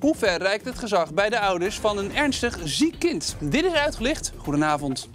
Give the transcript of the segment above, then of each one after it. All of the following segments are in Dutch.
Hoe ver reikt het gezag bij de ouders van een ernstig ziek kind? Dit is Uitgelicht. Goedenavond.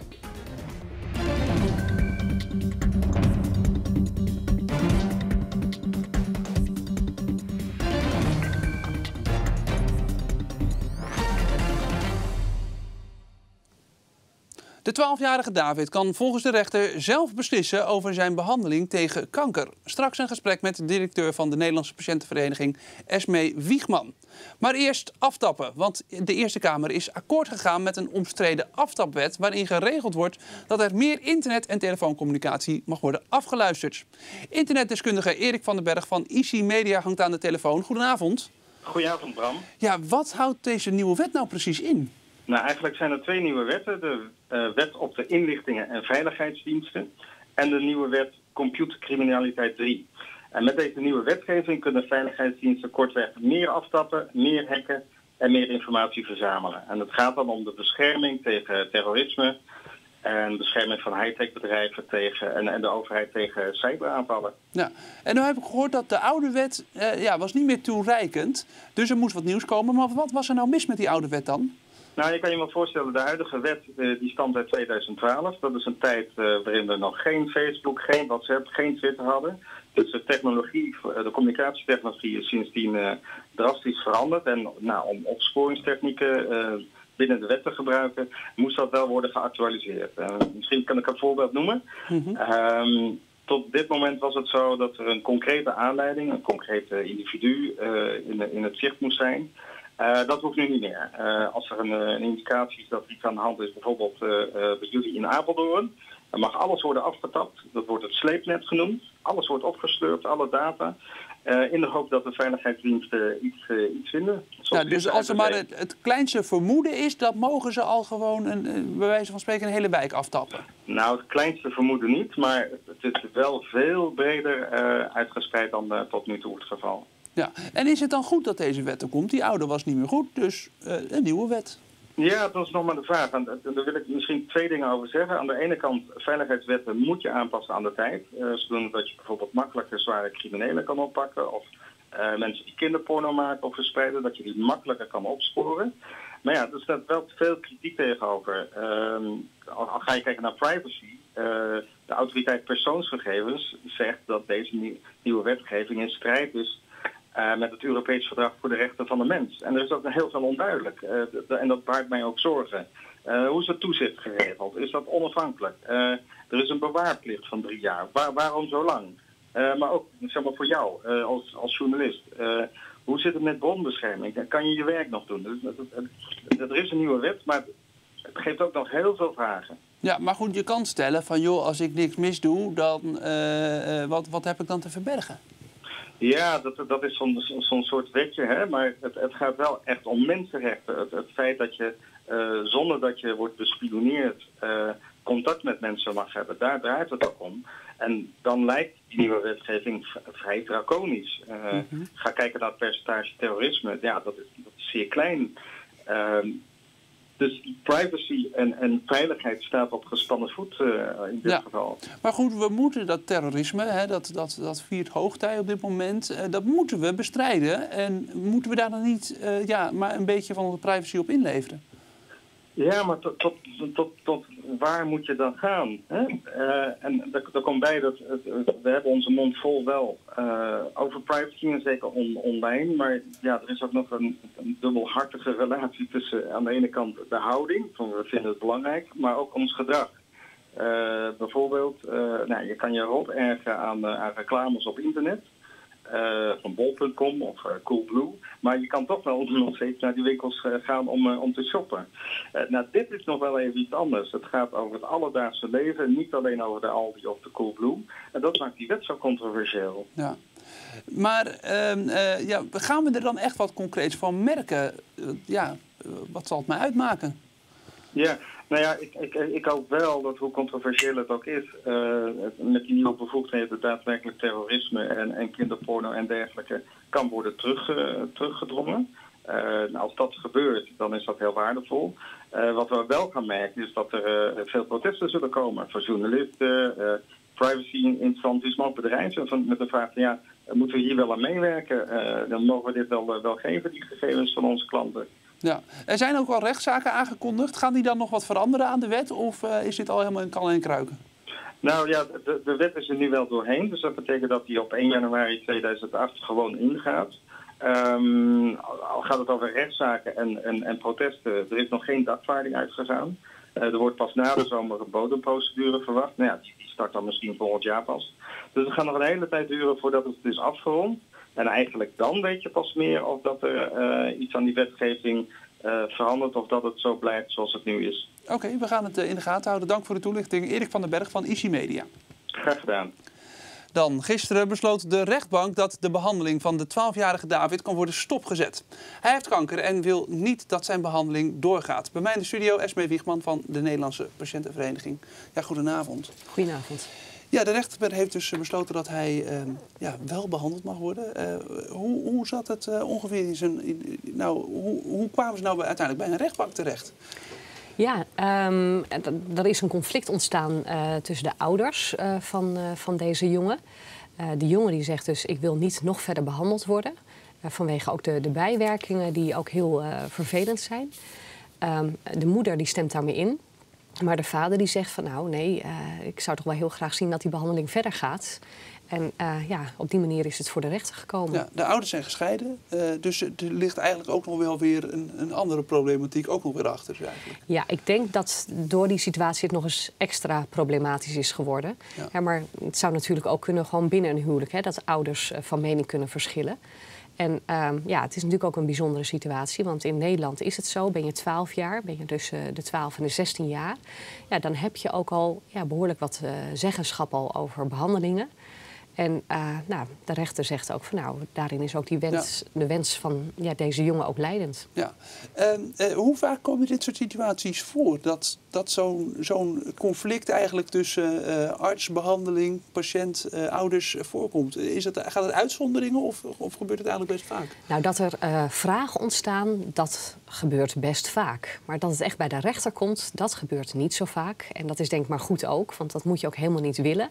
De 12-jarige David kan volgens de rechter zelf beslissen over zijn behandeling tegen kanker. Straks een gesprek met de directeur van de Nederlandse patiëntenvereniging, Esmé Wiegman. Maar eerst aftappen, want de Eerste Kamer is akkoord gegaan met een omstreden aftapwet waarin geregeld wordt dat er meer internet- en telefooncommunicatie mag worden afgeluisterd. Internetdeskundige Erik van den Berg van IC Media hangt aan de telefoon. Goedenavond. Goedenavond, Bram. Ja, wat houdt deze nieuwe wet nou precies in? Nou, eigenlijk zijn er twee nieuwe wetten. De wet op de inlichtingen en veiligheidsdiensten en de nieuwe wet computercriminaliteit 3. En met deze nieuwe wetgeving kunnen veiligheidsdiensten kortweg meer aftappen, meer hacken en meer informatie verzamelen. En het gaat dan om de bescherming tegen terrorisme en bescherming van high-tech bedrijven tegen, en de overheid tegen cyberaanvallen. Ja. En nu heb ik gehoord dat de oude wet was niet meer toereikend. Dus er moest wat nieuws komen. Maar wat was er nou mis met die oude wet dan? Nou, je kan je wel voorstellen, de huidige wet die stamt uit 2012. Dat is een tijd waarin we nog geen Facebook, geen WhatsApp, geen Twitter hadden. Dus de technologie, de communicatietechnologie is sindsdien drastisch veranderd. En nou, om opsporingstechnieken binnen de wet te gebruiken, moest dat wel worden geactualiseerd. Misschien kan ik een voorbeeld noemen. Tot dit moment was het zo dat er een concrete aanleiding, een concreet individu in het zicht moest zijn. Dat hoeft nu niet meer. Als er een indicatie is dat iets aan de hand is, bijvoorbeeld bij jullie in Apeldoorn, dan mag alles worden afgetapt. Dat wordt het sleepnet genoemd. Alles wordt opgesleurd, alle data. In de hoop dat de veiligheidsdiensten iets vinden. Nou, dus als er maar het kleinste vermoeden is, dat mogen ze al gewoon bij wijze van spreken een hele wijk aftappen? Nou, het kleinste vermoeden niet, maar het is wel veel breder uitgespreid dan tot nu toe het geval. Ja, en is het dan goed dat deze wet er komt? Die oude was niet meer goed, dus een nieuwe wet. Ja, dat is nog maar de vraag. En daar wil ik misschien twee dingen over zeggen. Aan de ene kant, veiligheidswetten moet je aanpassen aan de tijd. Zodat je bijvoorbeeld makkelijker zware criminelen kan oppakken. Of mensen die kinderporno maken of verspreiden, dat je die makkelijker kan opsporen. Maar ja, er staat wel veel kritiek tegenover. Al ga je kijken naar privacy. De autoriteit persoonsgegevens zegt dat deze nieuwe wetgeving in strijd is met het Europees Verdrag voor de Rechten van de Mens. En er is ook heel veel onduidelijk. En dat baart mij ook zorgen. Hoe is het toezicht geregeld? Is dat onafhankelijk? Er is een bewaarplicht van 3 jaar. Waarom zo lang? Maar ook zeg maar voor jou als journalist. Hoe zit het met bronbescherming? Kan je je werk nog doen? Er is een nieuwe wet, maar het geeft ook nog heel veel vragen. Ja, maar goed, je kan stellen van joh, als ik niks misdoe, dan wat heb ik dan te verbergen? Ja, dat is zo'n soort wetje, hè? Maar het gaat wel echt om mensenrechten. Het feit dat je zonder dat je wordt bespioneerd contact met mensen mag hebben, daar draait het ook om. En dan lijkt die nieuwe wetgeving vrij draconisch. Ga kijken naar het percentage terrorisme, ja, dat is zeer klein. Dus privacy en veiligheid staat op gespannen voet in dit geval. Maar goed, we moeten dat terrorisme, hè, dat viert hoogtij op dit moment, dat moeten we bestrijden. En moeten we daar dan niet maar een beetje van onze privacy op inleveren? Ja, maar tot waar moet je dan gaan? Hè? En daar komt bij dat we hebben onze mond vol wel over privacy en zeker online. Maar ja, er is ook nog een dubbelhartige relatie tussen aan de ene kant de houding, van we vinden het belangrijk, maar ook ons gedrag. Bijvoorbeeld, je kan je erop ergeren aan reclames op internet. Van bol.com of Coolblue. Maar je kan toch wel nog steeds naar die winkels gaan om te shoppen. Dit is nog wel even iets anders. Het gaat over het alledaagse leven, niet alleen over de Aldi of de Coolblue. En dat maakt die wet zo controversieel. Ja. Maar gaan we er dan echt wat concreets van merken? Wat zal het mij uitmaken? Ja, nou ja, ik hoop wel dat hoe controversieel het ook is, met die nieuwe bevoegdheden daadwerkelijk terrorisme en kinderporno en dergelijke kan worden teruggedrongen. Als dat gebeurt, dan is dat heel waardevol. Wat we wel gaan merken is dat er veel protesten zullen komen voor journalisten, privacy instanties, maar ook bedrijven met de vraag van ja, moeten we hier wel aan meewerken. Dan mogen we dit wel geven, die gegevens van onze klanten. Ja. Er zijn ook al rechtszaken aangekondigd. Gaan die dan nog wat veranderen aan de wet of is dit al helemaal in kan en kruiken? Nou ja, de wet is er nu wel doorheen. Dus dat betekent dat die op 1 januari 2008 gewoon ingaat. Al gaat het over rechtszaken en protesten. Er is nog geen dagvaarding uitgegaan. Er wordt pas na de zomer een bodemprocedure verwacht. Nou ja, die start dan misschien volgend jaar pas. Dus het gaat nog een hele tijd duren voordat het is afgerond. En eigenlijk dan weet je pas meer of dat er iets aan die wetgeving verandert of dat het zo blijft zoals het nu is. Oké, we gaan het in de gaten houden. Dank voor de toelichting. Erik van den Berg van IC Media. Graag gedaan. Dan, gisteren besloot de rechtbank dat de behandeling van de 12-jarige David kan worden stopgezet. Hij heeft kanker en wil niet dat zijn behandeling doorgaat. Bij mij in de studio Esmé Wiegman van de Nederlandse Patiëntenvereniging. Ja, goedenavond. Goedenavond. Ja, de rechter heeft dus besloten dat hij wel behandeld mag worden. Hoe zat het ongeveer in zijn... Hoe kwamen ze nou uiteindelijk bij een rechtbank terecht? Ja, er is een conflict ontstaan tussen de ouders van deze jongen. De jongen die zegt dus, ik wil niet nog verder behandeld worden. Vanwege ook de bijwerkingen die ook heel vervelend zijn. De moeder die stemt daarmee in. Maar de vader die zegt van nou nee, ik zou toch wel heel graag zien dat die behandeling verder gaat. En op die manier is het voor de rechter gekomen. Ja, de ouders zijn gescheiden, dus er ligt eigenlijk ook nog wel weer een andere problematiek ook nog weer achter. Eigenlijk. Ja, ik denk dat door die situatie het nog eens extra problematisch is geworden. Ja. Ja, maar het zou natuurlijk ook kunnen gewoon binnen een huwelijk, hè, dat ouders van mening kunnen verschillen. En het is natuurlijk ook een bijzondere situatie, want in Nederland is het zo. Ben je 12 jaar, ben je tussen de 12 en de 16 jaar... Ja, dan heb je ook al behoorlijk wat zeggenschap al over behandelingen. En de rechter zegt ook van nou, daarin is ook die wens, de wens van deze jongen ook leidend. Ja. Hoe vaak komen dit soort situaties voor? Dat zo'n conflict eigenlijk tussen arts, behandeling, patiënt, ouders voorkomt. Gaat het uitzonderingen of gebeurt het eigenlijk best vaak? Nou, dat er vragen ontstaan, dat gebeurt best vaak. Maar dat het echt bij de rechter komt, dat gebeurt niet zo vaak. En dat is denk ik maar goed ook, want dat moet je ook helemaal niet willen.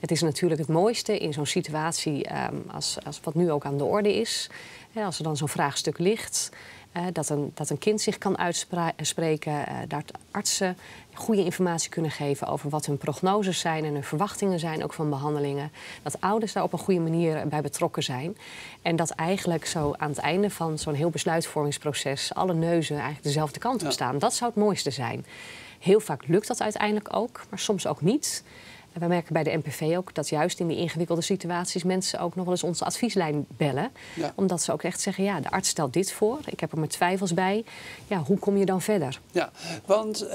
Het is natuurlijk het mooiste in zo'n situatie als wat nu ook aan de orde is. En als er dan zo'n vraagstuk ligt, dat een kind zich kan uitspreken... dat artsen goede informatie kunnen geven over wat hun prognoses zijn... en hun verwachtingen zijn ook van behandelingen. Dat ouders daar op een goede manier bij betrokken zijn. En dat eigenlijk zo aan het einde van zo'n heel besluitvormingsproces... alle neuzen eigenlijk dezelfde kant op staan. Dat zou het mooiste zijn. Heel vaak lukt dat uiteindelijk ook, maar soms ook niet... We merken bij de NPV ook dat juist in die ingewikkelde situaties... mensen ook nog wel eens onze advieslijn bellen. Ja. Omdat ze ook echt zeggen, ja, de arts stelt dit voor. Ik heb er mijn twijfels bij. Ja, hoe kom je dan verder? Ja, want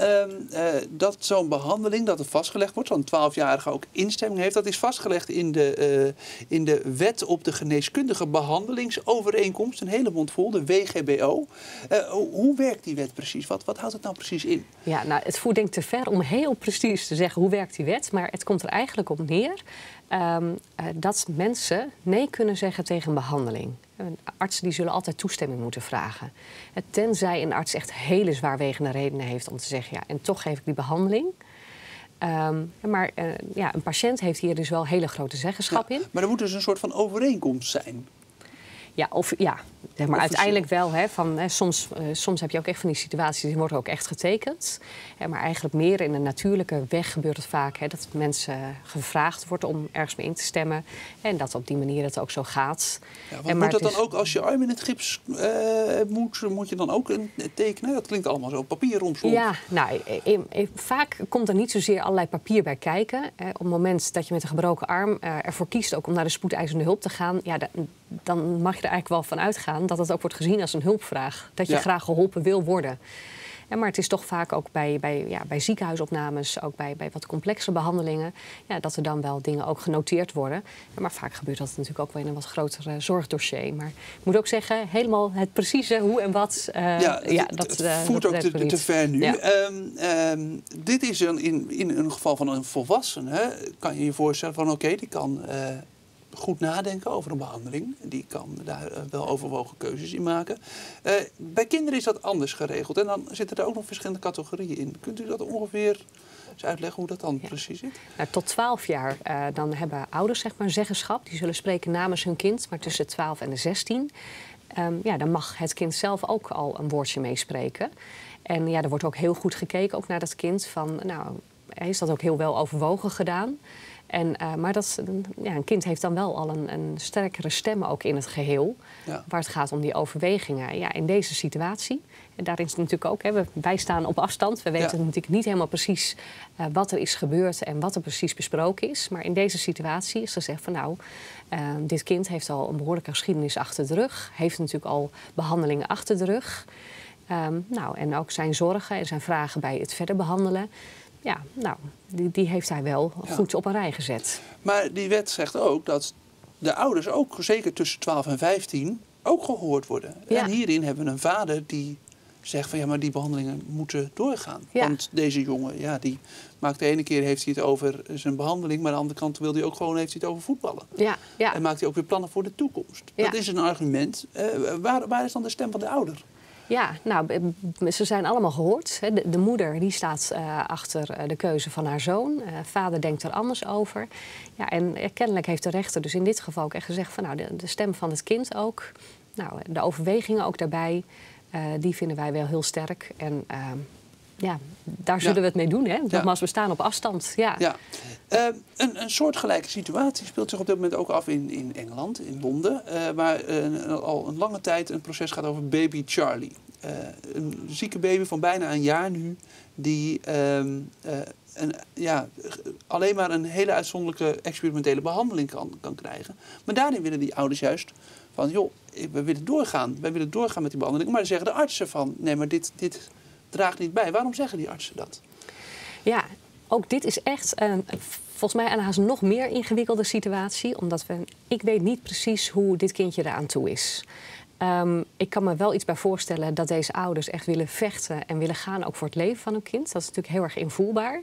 dat zo'n behandeling, dat er vastgelegd wordt... zo'n 12-jarige ook instemming heeft... dat is vastgelegd in de wet op de geneeskundige behandelingsovereenkomst. Een hele mond vol, de WGBO. Hoe werkt die wet precies? Wat houdt het nou precies in? Ja, nou, het voert denk ik te ver om heel precies te zeggen... hoe werkt die wet, maar het komt er eigenlijk op neer dat mensen nee kunnen zeggen tegen een behandeling. Artsen die zullen altijd toestemming moeten vragen. Tenzij een arts echt hele zwaarwegende redenen heeft om te zeggen... ja, en toch geef ik die behandeling. Maar een patiënt heeft hier dus wel hele grote zeggenschap in. Maar er moet dus een soort van overeenkomst zijn... Ja, maar uiteindelijk wel. Hè, soms heb je ook echt van die situaties, die worden ook echt getekend. Maar eigenlijk meer in de natuurlijke weg gebeurt het vaak. Hè, dat mensen gevraagd wordt om ergens mee in te stemmen. En dat op die manier het ook zo gaat. Ja, want moet dat dan ook, als je arm in het gips moet je dan ook een tekenen? Dat klinkt allemaal zo, op papier romslomp. Ja, nou, vaak komt er niet zozeer allerlei papier bij kijken. Op het moment dat je met een gebroken arm ervoor kiest ook om naar de spoedeisende hulp te gaan... Ja, dan mag je er eigenlijk wel van uitgaan dat het ook wordt gezien als een hulpvraag. Dat je graag geholpen wil worden. Ja, maar het is toch vaak ook bij ziekenhuisopnames, ook bij wat complexe behandelingen... Ja, dat er dan wel dingen ook genoteerd worden. Ja, maar vaak gebeurt dat natuurlijk ook wel in een wat groter zorgdossier. Maar ik moet ook zeggen, helemaal het precieze hoe en wat... het voert ook te ver nu. Ja. Dit is in een geval van een volwassene. Kan je je voorstellen van oké, die kan... goed nadenken over een behandeling. Die kan daar wel overwogen keuzes in maken. Bij kinderen is dat anders geregeld. En dan zitten er ook nog verschillende categorieën in. Kunt u dat ongeveer eens uitleggen hoe dat dan precies zit? Nou, tot 12 jaar dan hebben ouders zeg maar, zeggenschap. Die zullen spreken namens hun kind, maar tussen 12 en de 16... ja, dan mag het kind zelf ook al een woordje meespreken. En ja, er wordt ook heel goed gekeken ook naar dat kind. Van, nou, is dat ook heel wel overwogen gedaan? En, maar dat, ja, een kind heeft dan wel al een sterkere stem ook in het geheel. Ja. Waar het gaat om die overwegingen. Ja, in deze situatie, en daarin is het natuurlijk ook... Hè, wij staan op afstand. We weten natuurlijk niet helemaal precies wat er is gebeurd... en wat er precies besproken is. Maar in deze situatie is gezegd van... nou, dit kind heeft al een behoorlijke geschiedenis achter de rug. Heeft natuurlijk al behandelingen achter de rug. Nou, en ook zijn zorgen en zijn vragen bij het verder behandelen... Ja, nou, die heeft hij wel goed op een rij gezet. Maar die wet zegt ook dat de ouders ook, zeker tussen 12 en 15, ook gehoord worden. Ja. En hierin hebben we een vader die zegt van ja, maar die behandelingen moeten doorgaan. Ja. Want deze jongen, ja, die maakt de ene keer heeft hij het over zijn behandeling... maar aan de andere kant wil hij ook gewoon heeft hij het over voetballen. Ja. Ja. En maakt hij ook weer plannen voor de toekomst. Ja. Dat is een argument. Waar is dan de stem van de ouder? Ja, nou, ze zijn allemaal gehoord. De moeder die staat achter de keuze van haar zoon. Vader denkt er anders over. Ja, en kennelijk heeft de rechter dus in dit geval ook echt gezegd... van, nou, de stem van het kind ook, nou, de overwegingen ook daarbij... die vinden wij wel heel sterk. En ja, daar zullen we het mee doen, hè. Nogmaals, we staan op afstand. Ja. Ja. Een soortgelijke situatie speelt zich op dit moment ook af in Engeland, in Londen... waar al een lange tijd een proces gaat over baby Charlie. Een zieke baby van bijna een jaar nu... die alleen maar een hele uitzonderlijke experimentele behandeling kan krijgen. Maar daarin willen die ouders juist van... joh, we willen doorgaan. Wij willen doorgaan met die behandeling. Maar dan zeggen de artsen van... nee, maar dit draagt niet bij. Waarom zeggen die artsen dat? Ja, ook dit is echt... volgens mij een haast nog meer ingewikkelde situatie. Omdat ik weet niet precies hoe dit kindje eraan toe is. Ik kan me wel iets bij voorstellen dat deze ouders echt willen vechten... en willen gaan ook voor het leven van hun kind. Dat is natuurlijk heel erg invoelbaar.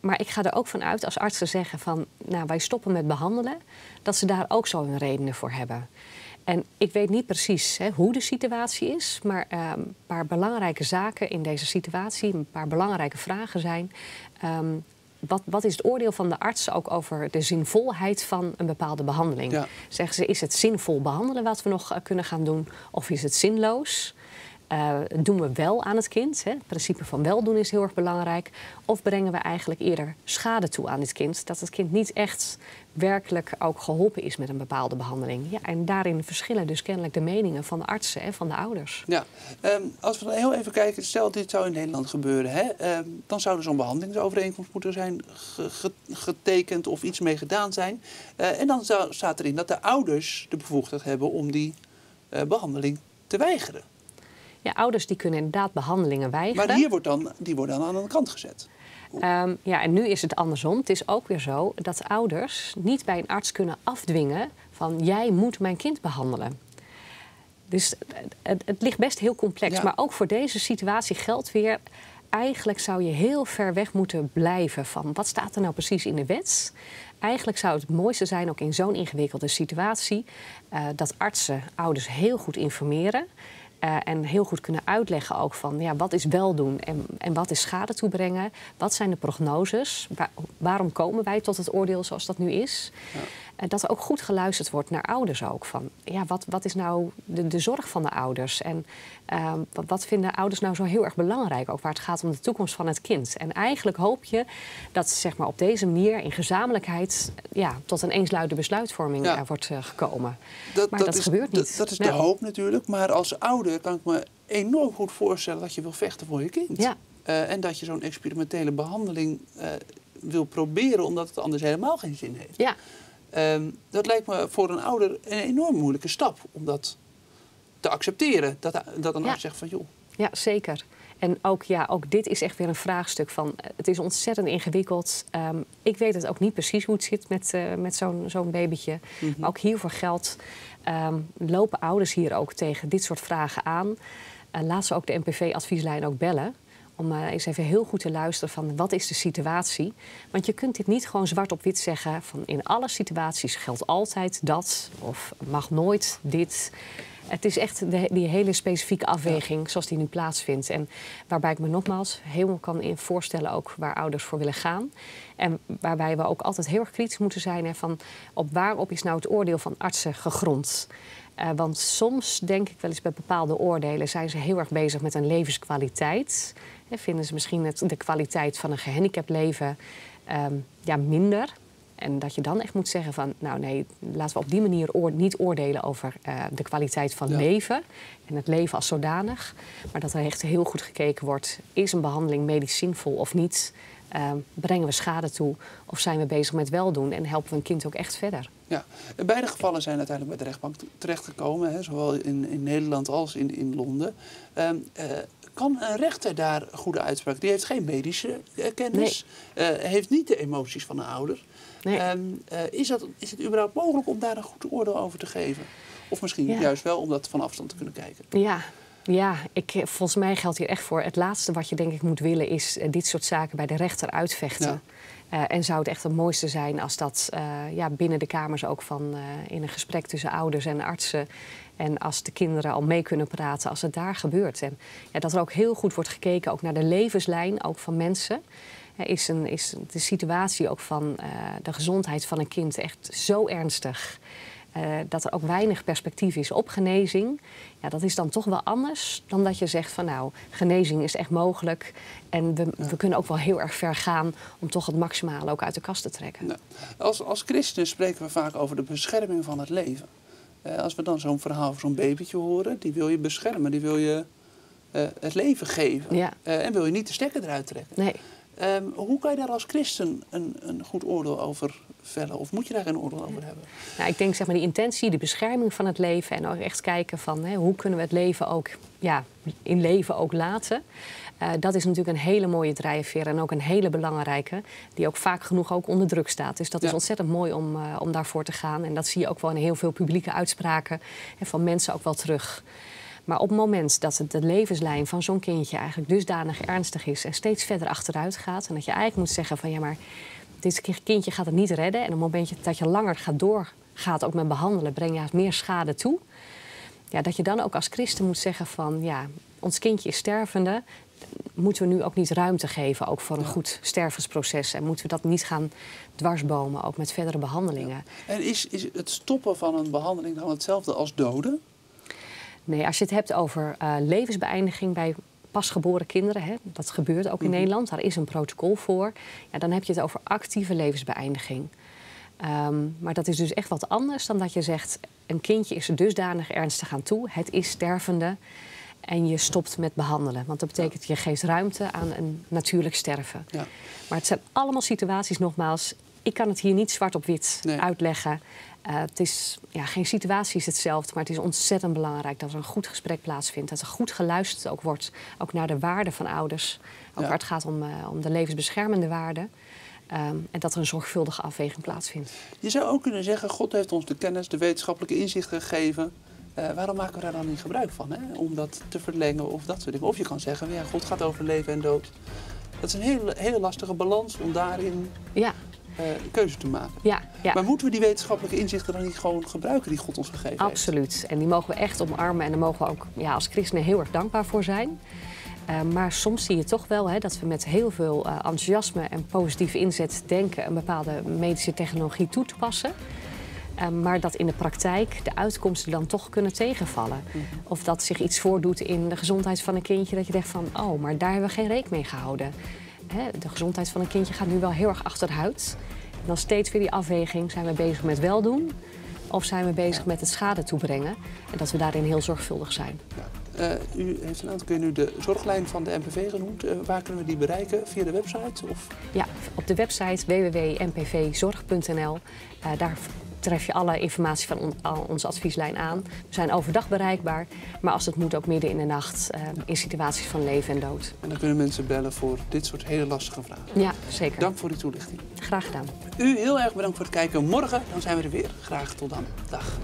Maar ik ga er ook van uit als artsen zeggen van... nou, wij stoppen met behandelen. Dat ze daar ook zo hun redenen voor hebben. En ik weet niet precies hoe de situatie is... maar een paar belangrijke zaken in deze situatie... een paar belangrijke vragen zijn... Wat is het oordeel van de arts ook over de zinvolheid van een bepaalde behandeling? Ja. Zeggen ze, is het zinvol behandelen wat we nog kunnen gaan doen? Of is het zinloos? Doen we wel aan het kind? Hè? Het principe van weldoen is heel erg belangrijk. Of brengen we eigenlijk eerder schade toe aan dit kind? Dat het kind niet echt werkelijk ook geholpen is met een bepaalde behandeling. Ja, en daarin verschillen dus kennelijk de meningen van de artsen en van de ouders. Ja, als we dan heel even kijken, stel dit zou in Nederland gebeuren... hè, dan zou er zo'n behandelingsovereenkomst moeten zijn getekend of iets mee gedaan zijn. En dan staat erin dat de ouders de bevoegdheid hebben om die behandeling te weigeren. Ja, ouders die kunnen inderdaad behandelingen weigeren. Maar die worden dan aan de kant gezet. Ja, en nu is het andersom. Het is ook weer zo dat ouders niet bij een arts kunnen afdwingen... van jij moet mijn kind behandelen. Dus het ligt best heel complex. Ja. Maar ook voor deze situatie geldt weer... eigenlijk zou je heel ver weg moeten blijven van... wat staat er nou precies in de wet... Eigenlijk zou het mooiste zijn, ook in zo'n ingewikkelde situatie... dat artsen ouders heel goed informeren... en heel goed kunnen uitleggen ook van ja, wat is weldoen en wat is schade toebrengen. Wat zijn de prognoses? Waarom komen wij tot het oordeel zoals dat nu is? Ja. Dat er ook goed geluisterd wordt naar ouders ook. Van, ja, wat is nou de zorg van de ouders? En wat vinden ouders nou zo heel erg belangrijk? Ook waar het gaat om de toekomst van het kind. En eigenlijk hoop je dat zeg maar, op deze manier in gezamenlijkheid... ja, tot een eensluidende besluitvorming wordt gekomen. Maar dat gebeurt niet. Dat is de hoop natuurlijk. Maar als ouder kan ik me enorm goed voorstellen dat je wil vechten voor je kind. Ja. En dat je zo'n experimentele behandeling wil proberen... omdat het anders helemaal geen zin heeft. Ja. Dat lijkt me voor een ouder een enorm moeilijke stap. Om dat te accepteren. Dat een arts zegt van joh. Ja, zeker. En ook dit is echt weer een vraagstuk van... het is ontzettend ingewikkeld. Ik weet het ook niet precies hoe het zit met zo'n babytje. Mm-hmm. Maar ook hiervoor geldt... lopen ouders hier ook tegen dit soort vragen aan. Laat ze ook de NPV-advieslijn ook bellen... om eens even heel goed te luisteren van wat is de situatie. Want je kunt dit niet gewoon zwart op wit zeggen van in alle situaties geldt altijd dat of mag nooit dit. Het is echt die hele specifieke afweging zoals die nu plaatsvindt. En waarbij ik me nogmaals helemaal kan voorstellen ook waar ouders voor willen gaan. En waarbij we ook altijd heel erg kritisch moeten zijn hè, van op waarop is nou het oordeel van artsen gegrond. Want soms denk ik wel eens bij bepaalde oordelen zijn ze heel erg bezig met een levenskwaliteit. En vinden ze misschien de kwaliteit van een gehandicapt leven minder. En dat je dan echt moet zeggen van, nou nee, laten we op die manier niet oordelen over de kwaliteit van leven. En het leven als zodanig. Maar dat er echt heel goed gekeken wordt, is een behandeling medisch zinvol of niet? Brengen we schade toe of zijn we bezig met weldoen en helpen we een kind ook echt verder? Ja, in beide gevallen zijn uiteindelijk bij de rechtbank terechtgekomen, hè, zowel in Nederland als in Londen. Kan een rechter daar goede uitspraak? Die heeft geen medische kennis, nee. Heeft niet de emoties van een ouder. Nee. Is het überhaupt mogelijk om daar een goed oordeel over te geven? Of misschien juist wel om dat van afstand te kunnen kijken? Ja. Ja, volgens mij geldt hier echt voor. Het laatste wat je denk ik moet willen is dit soort zaken bij de rechter uitvechten. Ja. En zou het echt het mooiste zijn als dat binnen de kamers ook van in een gesprek tussen ouders en artsen. En als de kinderen al mee kunnen praten, als het daar gebeurt. En dat er ook heel goed wordt gekeken ook naar de levenslijn ook van mensen. Is de situatie ook van de gezondheid van een kind echt zo ernstig. Dat er ook weinig perspectief is op genezing. Ja, dat is dan toch wel anders dan dat je zegt van nou, genezing is echt mogelijk. En we kunnen ook wel heel erg ver gaan om toch het maximale ook uit de kast te trekken. Nou, als christenen spreken we vaak over de bescherming van het leven. Als we dan zo'n verhaal van zo'n babytje horen, die wil je beschermen, die wil je het leven geven. Ja. En wil je niet de stekker eruit trekken. Nee. Hoe kan je daar als christen een goed oordeel over vellen? Of moet je daar geen oordeel over hebben? Nou, ik denk zeg maar die intentie, de bescherming van het leven. En ook echt kijken van hoe kunnen we het leven ook in leven ook laten. Dat is natuurlijk een hele mooie drijfveer. En ook een hele belangrijke. Die ook vaak genoeg ook onder druk staat. Dus dat is ontzettend mooi om daarvoor te gaan. En dat zie je ook wel in heel veel publieke uitspraken. En van mensen ook wel terug. Maar op het moment dat de levenslijn van zo'n kindje eigenlijk dusdanig ernstig is en steeds verder achteruit gaat. En dat je eigenlijk moet zeggen van ja, maar dit kindje gaat het niet redden. En op het moment dat je langer doorgaat ook met behandelen, breng je meer schade toe. Ja, dat je dan ook als christen moet zeggen van ja, ons kindje is stervende. Moeten we nu ook niet ruimte geven ook voor een goed stervensproces. En moeten we dat niet gaan dwarsbomen, ook met verdere behandelingen. Ja. En is het stoppen van een behandeling dan hetzelfde als doden? Nee, als je het hebt over levensbeëindiging bij pasgeboren kinderen, hè, dat gebeurt ook in Nederland, daar is een protocol voor. Ja, dan heb je het over actieve levensbeëindiging. Maar dat is dus echt wat anders dan dat je zegt, een kindje is er dusdanig ernstig aan toe, het is stervende en je stopt met behandelen. Want dat betekent, je geeft ruimte aan een natuurlijk sterven. Ja. Maar het zijn allemaal situaties, nogmaals, ik kan het hier niet zwart op wit uitleggen. Het is, geen situatie is hetzelfde, maar het is ontzettend belangrijk dat er een goed gesprek plaatsvindt. Dat er goed geluisterd ook wordt, ook naar de waarden van ouders. Ook waar het gaat om de levensbeschermende waarden. En dat er een zorgvuldige afweging plaatsvindt. Je zou ook kunnen zeggen, God heeft ons de kennis, de wetenschappelijke inzichten gegeven. Waarom maken we daar dan niet gebruik van? Hè? Om dat te verlengen of dat soort dingen. Of je kan zeggen, God gaat over leven en dood. Dat is een hele lastige balans om daarin... keuze te maken. Ja. Maar moeten we die wetenschappelijke inzichten dan niet gewoon gebruiken die God ons gegeven heeft? Absoluut. En die mogen we echt omarmen. En daar mogen we ook als christenen heel erg dankbaar voor zijn. Maar soms zie je toch wel dat we met heel veel enthousiasme en positieve inzet denken een bepaalde medische technologie toe te passen. Maar dat in de praktijk de uitkomsten dan toch kunnen tegenvallen. Of dat zich iets voordoet in de gezondheid van een kindje dat je denkt van oh, maar daar hebben we geen rekening mee gehouden. De gezondheid van een kindje gaat nu wel heel erg achteruit. En dan steeds weer die afweging, zijn we bezig met weldoen of zijn we bezig met het schade toebrengen? En dat we daarin heel zorgvuldig zijn. Ja. U heeft een aantal keer nu de zorglijn van de NPV genoemd. Waar kunnen we die bereiken? Via de website? Of? Ja, op de website www.npvzorg.nl. Daar tref je alle informatie van onze advieslijn aan. We zijn overdag bereikbaar, maar als het moet ook midden in de nacht in situaties van leven en dood. En dan kunnen mensen bellen voor dit soort hele lastige vragen. Ja, zeker. Dank voor die toelichting. Graag gedaan. U heel erg bedankt voor het kijken. Morgen dan zijn we er weer. Graag tot dan. Dag.